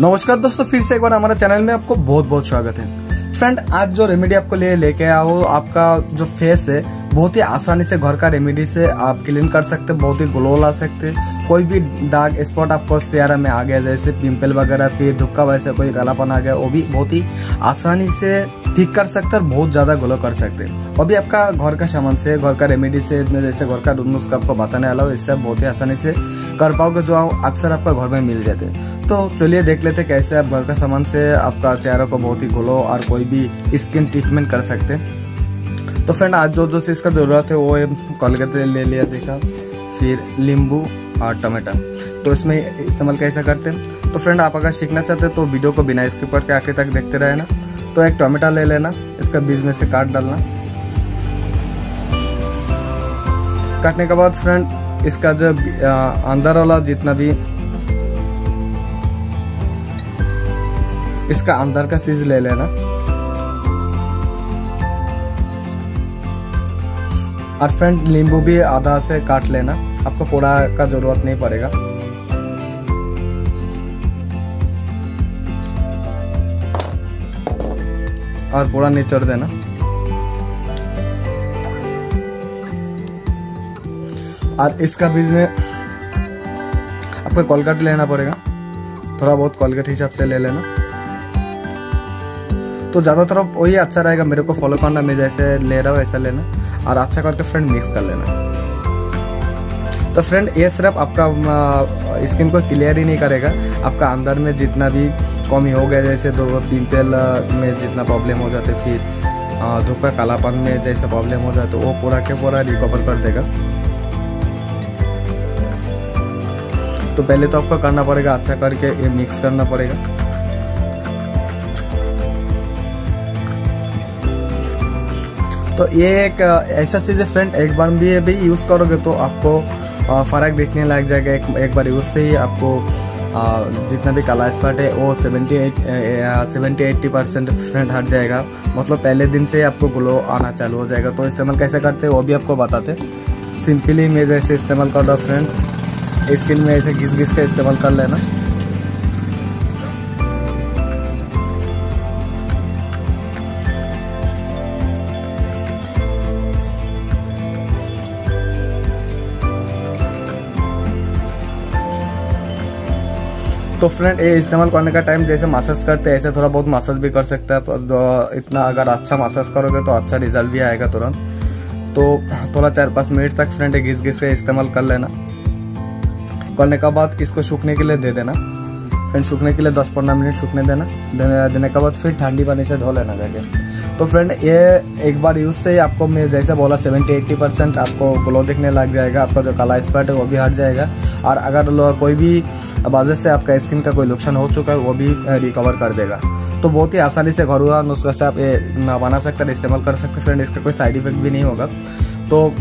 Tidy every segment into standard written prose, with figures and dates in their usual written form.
नमस्कार दोस्तों, फिर से एक बार हमारे चैनल में आपको बहुत बहुत स्वागत है। फ्रेंड, आज जो रेमेडी आपको लेके आया हो, आपका जो फेस है बहुत ही आसानी से घर का रेमेडी से आप क्लीन कर सकते हैं, बहुत ही ग्लो ला सकते हैं। कोई भी डार्क स्पॉट आपको चेहरा में आ गया, जैसे पिंपल वगैरह, फिर धुक्का, वैसे कोई कालापन आ गया, वो भी बहुत ही आसानी से ठीक कर सकते हैं और बहुत ज़्यादा ग्लो कर सकते हैं। और भी आपका घर का सामान से, घर का रेमेडी से, जैसे घर का नुस्खा आपको बताने वाला हो, इससे आप बहुत ही आसानी से कर पाओगे, जो अक्सर आपका घर में मिल जाते हैं। तो चलिए देख लेते हैं कैसे आप घर का सामान से आपका चेहरा को बहुत ही ग्लो और कोई भी स्किन ट्रीटमेंट कर सकते हैं। तो फ्रेंड, आज जो चीज़ का ज़रूरत है वो है कॉलगेट ले लिया देखा, फिर नींबू और टमाटर। तो इसमें इस्तेमाल कैसे करते हैं, तो फ्रेंड आप अगर सीखना चाहते हैं तो वीडियो को बिना स्किप करके आखिर तक देखते रहना। तो एक टमाटर ले लेना, इसका बीज में से काट डालना। काटने के बाद फ्रेंड इसका जो अंदर वाला जितना भी इसका अंदर का चीज ले लेना, और फ्रेंड नींबू भी आधा से काट लेना, आपको पूरा का जरूरत नहीं पड़ेगा। और पूरा निचोड़ देना। और इसका बीज में आपको कोलगेट लेना पड़ेगा, थोड़ा बहुत कोलगेट हिसाब से ले लेना। तो ज़्यादातर वही अच्छा रहेगा, मेरे को फॉलो करना, मैं जैसे ले रहा हूँ ऐसा लेना। और अच्छा करके फ्रेंड मिक्स कर लेना। तो फ्रेंड ये सिर्फ आपका स्किन को क्लियर ही नहीं करेगा, आपका अंदर में जितना भी कमी हो गया, जैसे तो पिंपल में जितना प्रॉब्लम हो जाते, फिर धूप का कालापन में जैसे प्रॉब्लम हो जाते, वो पूरा के पूरा रिकवर कर देगा। तो पहले तो आपको करना पड़ेगा अच्छा करके ये मिक्स करना पड़ेगा। तो ये एक ऐसा चीज़ है फ्रेंड, एक बार भी अभी यूज़ करोगे तो आपको फ़र्क देखने लग जाएगा। एक बार यूज़ से ही आपको जितना भी काला स्पॉट है वो 70-80% फ्रेंड हट जाएगा। मतलब पहले दिन से ही आपको ग्लो आना चालू हो जाएगा। तो इस्तेमाल कैसे करते हैं वो भी आपको बताते। सिंपली मैं जैसे इस्तेमाल कर रहा हूँ फ्रेंड, स्किन में ऐसे घिस घिस का इस्तेमाल कर लेना। तो फ्रेंड ये इस्तेमाल करने का टाइम जैसे मसाज करते हैं ऐसे थोड़ा बहुत मसाज भी कर सकते हैं आप। इतना अगर अच्छा मसाज करोगे तो अच्छा रिजल्ट भी आएगा तुरंत। तो थोड़ा 4-5 मिनट तक फ्रेंड घिस घिस से इस्तेमाल कर लेना। करने के बाद इसको सूखने के लिए दे देना। फ्रेंड सूखने के लिए 10-15 मिनट सूखने देना। देने के बाद फिर ठंडी पानी से धो लेना जाके। तो फ्रेंड ये एक बार यूज़ से ही आपको मैं जैसे बोला 70-80% आपको ग्लो दिखने लग जाएगा। आपका जो काला स्पॉट है वो भी हट जाएगा। और अगर कोई भी वजह से आपका स्किन का कोई नुकसान हो चुका है वो भी रिकवर कर देगा। तो बहुत ही आसानी से घरुआ नुस्खा से आप ये बना सकते हैं, इस्तेमाल कर सकते हैं फ्रेंड। इसका कोई साइड इफेक्ट भी नहीं होगा। तो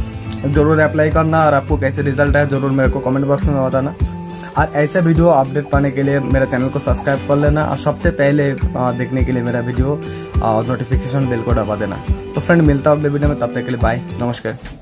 ज़रूर अप्लाई करना और आपको कैसे रिजल्ट है ज़रूर मेरे को कमेंट बॉक्स में बताना। और ऐसे वीडियो अपडेट पाने के लिए मेरे चैनल को सब्सक्राइब कर लेना, और सबसे पहले देखने के लिए मेरा वीडियो नोटिफिकेशन बेल को दबा देना। तो फ्रेंड मिलता है अगले वीडियो में, तब तक के लिए बाय, नमस्कार।